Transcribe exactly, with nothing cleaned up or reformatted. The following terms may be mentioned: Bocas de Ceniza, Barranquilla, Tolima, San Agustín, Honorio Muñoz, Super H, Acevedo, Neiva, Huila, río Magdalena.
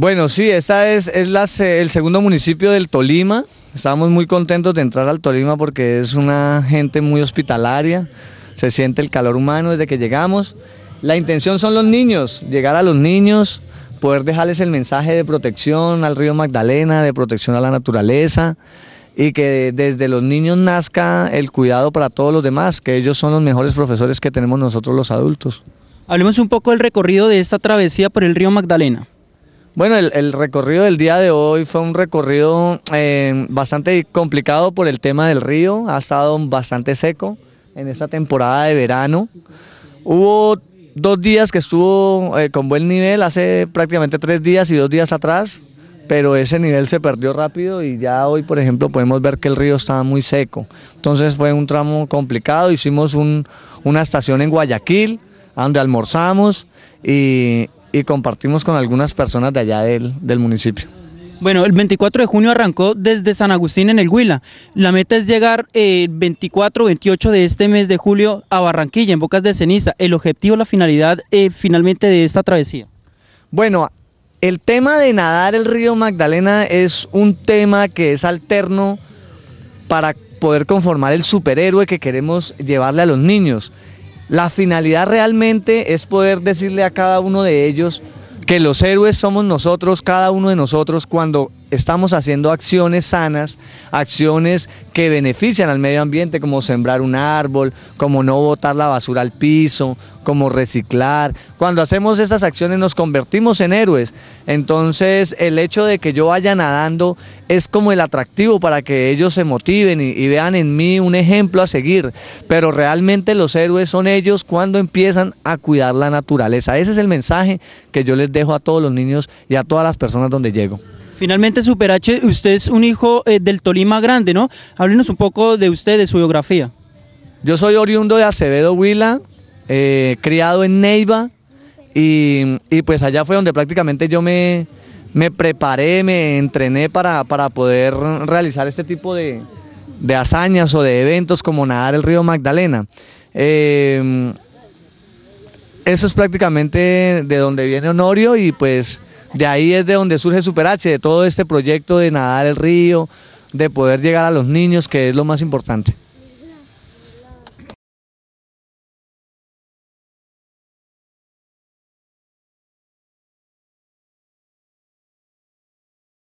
Bueno, sí, esa es, es la, el segundo municipio del Tolima. Estamos muy contentos de entrar al Tolima porque es una gente muy hospitalaria, se siente el calor humano desde que llegamos. La intención son los niños, llegar a los niños, poder dejarles el mensaje de protección al río Magdalena, de protección a la naturaleza, y que desde los niños nazca el cuidado para todos los demás, que ellos son los mejores profesores que tenemos nosotros los adultos. Hablemos un poco del recorrido de esta travesía por el río Magdalena. Bueno, el, el recorrido del día de hoy fue un recorrido eh, bastante complicado por el tema del río. Ha estado bastante seco en esta temporada de verano. Hubo dos días que estuvo eh, con buen nivel, hace prácticamente tres días y dos días atrás, pero ese nivel se perdió rápido y ya hoy, por ejemplo, podemos ver que el río estaba muy seco. Entonces fue un tramo complicado. Hicimos un, una estación en Guayaquil, donde almorzamos y... y compartimos con algunas personas de allá del, del municipio. Bueno, el veinticuatro de junio arrancó desde San Agustín en el Huila. La meta es llegar el veinticuatro veintiocho de este mes de julio a Barranquilla, en Bocas de Ceniza. ¿El objetivo, la finalidad eh, finalmente de esta travesía? Bueno, el tema de nadar el río Magdalena es un tema que es alterno para poder conformar el superhéroe que queremos llevarle a los niños. La finalidad realmente es poder decirle a cada uno de ellos que los héroes somos nosotros, cada uno de nosotros, cuando estamos haciendo acciones sanas, acciones que benefician al medio ambiente, como sembrar un árbol, como no botar la basura al piso, como reciclar. Cuando hacemos esas acciones nos convertimos en héroes. Entonces el hecho de que yo vaya nadando es como el atractivo para que ellos se motiven y, y vean en mí un ejemplo a seguir, pero realmente los héroes son ellos cuando empiezan a cuidar la naturaleza. Ese es el mensaje que yo les dejo a todos los niños y a todas las personas donde llego. Finalmente, Super H, usted es un hijo eh, del Tolima grande, ¿no? Háblenos un poco de usted, de su biografía. Yo soy oriundo de Acevedo, Huila, eh, criado en Neiva, y, y pues allá fue donde prácticamente yo me, me preparé, me entrené para, para poder realizar este tipo de, de hazañas o de eventos como nadar el río Magdalena. Eh, eso es prácticamente de donde viene Honorio y pues... de ahí es de donde surge Super H, de todo este proyecto de nadar el río, de poder llegar a los niños, que es lo más importante.